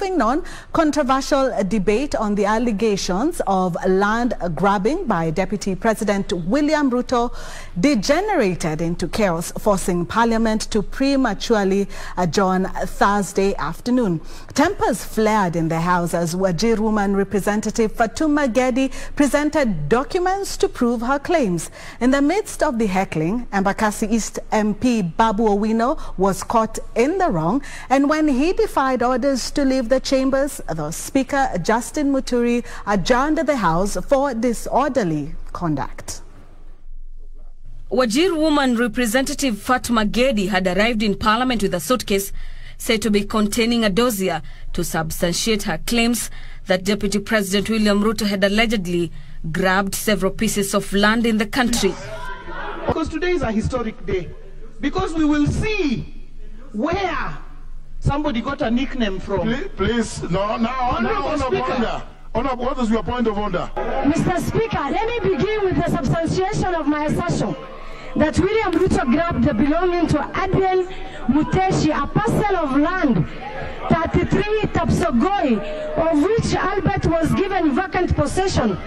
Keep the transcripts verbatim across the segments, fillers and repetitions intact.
Moving on, controversial debate on the allegations of land grabbing by Deputy President William Ruto degenerated into chaos, forcing Parliament to prematurely adjourn Thursday afternoon. Tempers flared in the House as Wajir woman representative Fatuma Gedi presented documents to prove her claims. In the midst of the heckling, Embakasi East M P Babu Owino was caught in the wrong, and when he defied orders to leave the chambers, the Speaker Justin Muturi adjourned the House for disorderly conduct. Wajir woman representative Fatuma Gedi had arrived in Parliament with a suitcase said to be containing a dossier to substantiate her claims that Deputy President William Ruto had allegedly grabbed several pieces of land in the country. Because today is a historic day, because we will see where somebody got a nickname from. Please, please no, no, on of order. What is your point of order? Mister Speaker, let me begin with the substantiation of my assertion that William Ruto grabbed the belonging to Adrian Muteshi, a parcel of land, thirty-three Tapsogoi, of which Albert was given vacant possession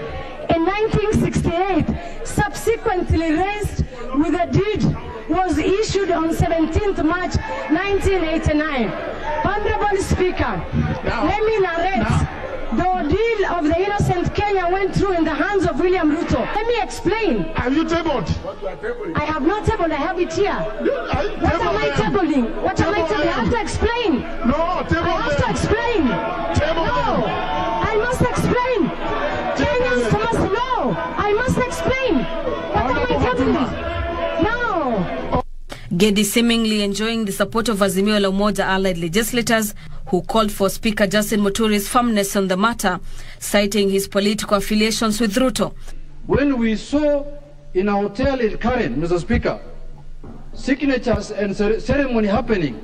in nineteen sixty-eight, subsequently raised with a deed, was issued on seventeenth March nineteen eighty-nine. Honorable Speaker, now, let me narrate now. the ordeal of the innocent Kenya went through in the hands of William Ruto. Let me explain. Have you tabled? I have not tabled, I have it here. I, what am I tabling? What table am I tabling? I have to explain. No, table I have them. to explain. Table no, them. I must explain. Kenyans must know. I must explain. What Honorable am I tabling? Gedi seemingly enjoying the support of Azimio la Umoja allied legislators who called for Speaker Justin Muturi's firmness on the matter, citing his political affiliations with Ruto. When we saw in a hotel in Karen, Mister Speaker, signatures and ceremony happening,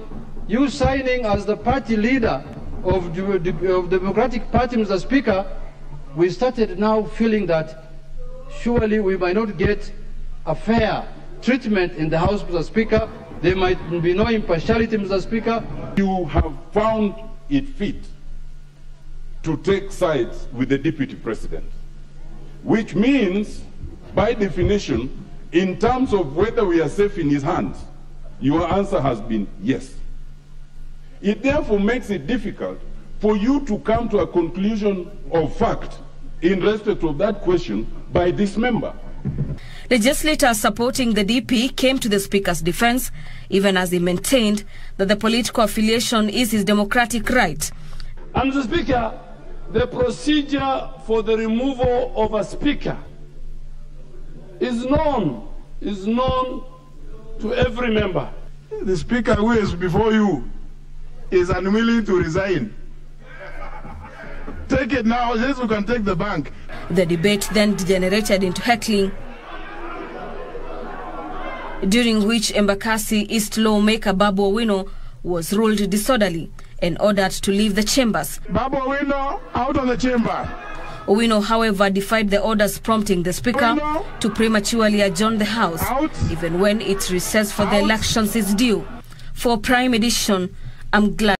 you signing as the party leader of the Democratic Party, Mister Speaker, we started now feeling that surely we might not get a fair treatment in the House, Mister Speaker. There might be no impartiality, Mister Speaker. You have found it fit to take sides with the Deputy President, which means, by definition, in terms of whether we are safe in his hands, your answer has been yes. It therefore makes it difficult for you to come to a conclusion of fact in respect of that question by this member. Legislators supporting the D P came to the Speaker's defense, even as he maintained that the political affiliation is his democratic right. And Mister Speaker, the procedure for the removal of a Speaker is known, is known to every member. The Speaker who is before you is unwilling to resign. Take it now, yes, we can take the bank. The debate then degenerated into heckling, during which Embakasi East lawmaker Babu Owino was ruled disorderly and ordered to leave the chambers. Babu Owino, out of the chamber. Owino, however, defied the orders, prompting the Speaker Owino to prematurely adjourn the House, out. even when its recess for out. the elections is due. For Prime Edition, I'm glad.